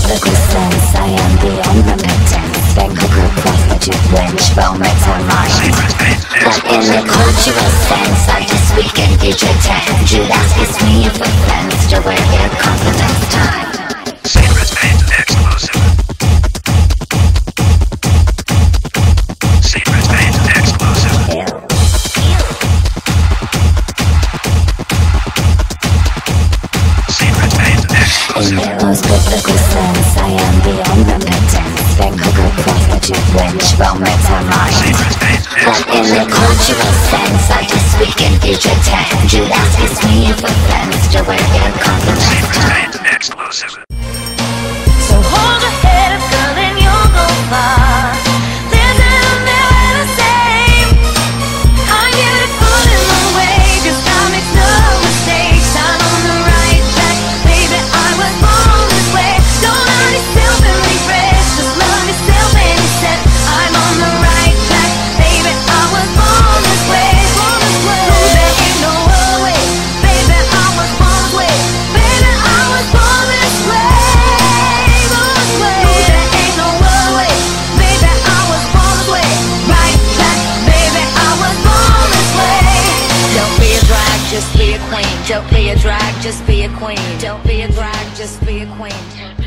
Cyclical sense, I am beyond the patent. Thankful prostitute, wench, romance and mind. But in the cultural sense, I just weekend DJ tech. Judas is me if we friends to wear their compliments time. Secret and explosive. Secret and explosive. Ew. Secret and explosive. In the most biblical sense, I am beyond the patent. Thankful prostitute, wench, romance and mind. But in the cultural sense, I just weaken future tech. Judas is me for friends to wear their compliments. Explosive. So hold your head up, girl, and you'll go far. Live in the mirror the same. I'm beautiful in my way, cause I make no mistakes. I'm on the right track, baby, I was born this way. Don't let yourself and regret, just love yourself and accept. I'm on the right track. Just be a queen. Don't be a drag, just be a queen. Don't be a drag, just be a queen.